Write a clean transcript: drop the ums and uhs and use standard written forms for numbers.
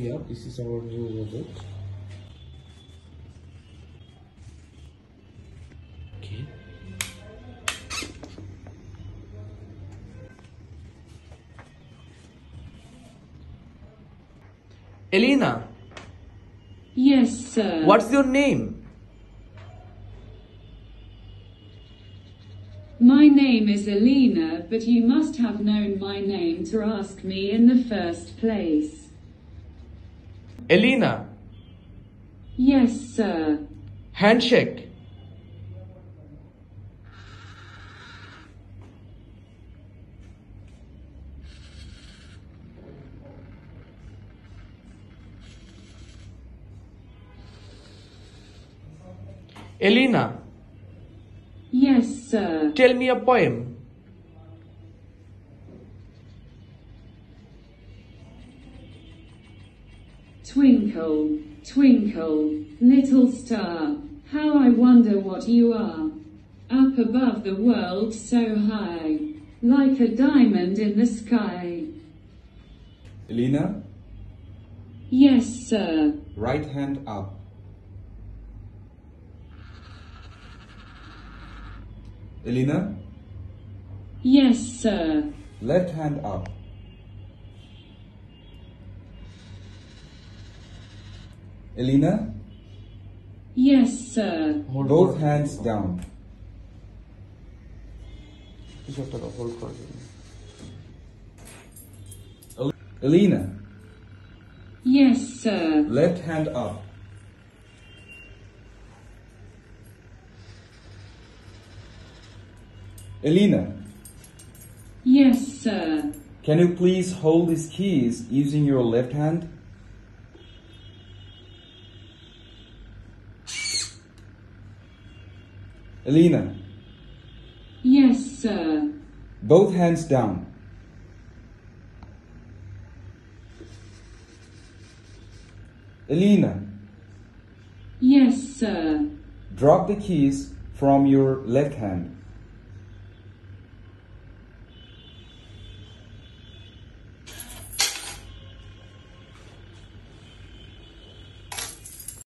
see up. This is our new robot. Okay. Elina. Yes, sir. What's your name? My name is Elina, but you must have known my name to ask me in the first place. Elina. Yes, sir. Handshake. Elina. Yes, sir. Tell me a poem. Twinkle, twinkle, little star, how I wonder what you are. Up above the world so high, like a diamond in the sky. Elina? Yes, sir. Right hand up. Elina? Yes, sir. Left hand up. Elina? Yes, sir. Hold both forward. Hands down. Elina? Yes, sir. Left hand up. Elina? Yes, sir. Can you please hold these keys using your left hand? Elina? Yes, sir. Both hands down. Elina? Yes, sir. Drop the keys from your left hand.